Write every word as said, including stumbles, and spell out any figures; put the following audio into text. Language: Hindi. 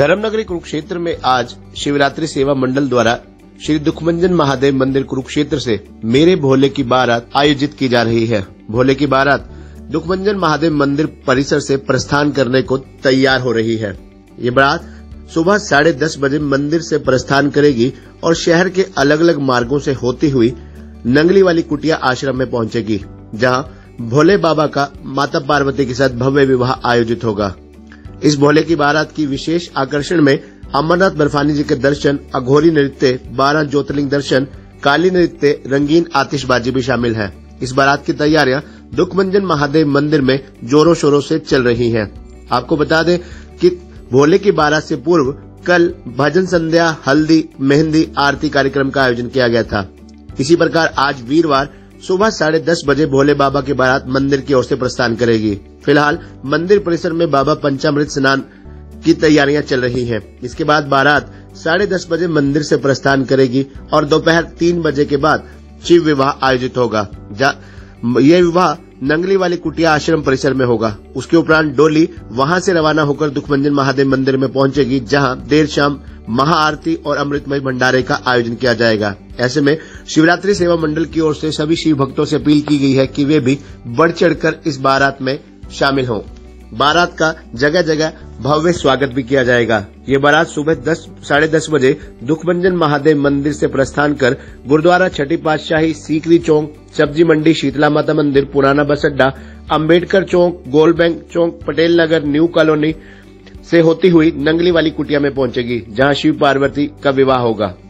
धर्मनगरी कुरुक्षेत्र में आज शिवरात्रि सेवा मंडल द्वारा श्री दुखमंजन महादेव मंदिर कुरुक्षेत्र से मेरे भोले की बारात आयोजित की जा रही है। भोले की बारात दुखमंजन महादेव मंदिर परिसर से प्रस्थान करने को तैयार हो रही है। ये बारात सुबह साढ़े दस बजे मंदिर से प्रस्थान करेगी और शहर के अलग अलग मार्गों से होती हुई नंगली वाली कुटिया आश्रम में पहुंचेगी, जहां भोले बाबा का माता पार्वती के साथ भव्य विवाह आयोजित होगा। इस भोले की बारात की विशेष आकर्षण में अमरनाथ बर्फानी जी के दर्शन, अघोरी नृत्य, बारह ज्योतिर्लिंग दर्शन, काली नृत्य, रंगीन आतिशबाजी भी शामिल है। इस बारात की तैयारियां दुखमंजन महादेव मंदिर में जोरों शोरों से चल रही हैं। आपको बता दें कि भोले की बारात से पूर्व कल भजन संध्या, हल्दी, मेहंदी आरती कार्यक्रम का आयोजन किया गया था। इसी प्रकार आज वीरवार सुबह साढ़े दस बजे भोले बाबा की बारात मंदिर की ओर से प्रस्थान करेगी। फिलहाल मंदिर परिसर में बाबा पंचामृत स्नान की तैयारियां चल रही हैं। इसके बाद बारात साढ़े दस बजे मंदिर से प्रस्थान करेगी और दोपहर तीन बजे के बाद शिव विवाह आयोजित होगा। यह विवाह नंगली वाली कुटिया आश्रम परिसर में होगा। उसके उपरांत डोली वहां से रवाना होकर दुखमंजन महादेव मंदिर में पहुंचेगी, जहां देर शाम महाआरती और अमृतमय भंडारे का आयोजन किया जाएगा। ऐसे में शिवरात्रि सेवा मंडल की ओर से सभी शिव भक्तों से अपील की गई है कि वे भी बढ़ चढ़कर इस बारात में शामिल हों। बारात का जगह जगह भव्य स्वागत भी किया जाएगा। ये बारात सुबह दस साढ़े दस बजे दुखमंजन महादेव मंदिर से प्रस्थान कर गुरुद्वारा छठी पातशाही, सीकरी चौक, सब्जी मंडी, शीतला माता मंदिर, पुराना बस अड्डा, अम्बेडकर चौक, गोलबैंक चौक, पटेल नगर न्यू कॉलोनी से होती हुई नंगली वाली कुटिया में पहुंचेगी, जहां शिव पार्वती का विवाह होगा।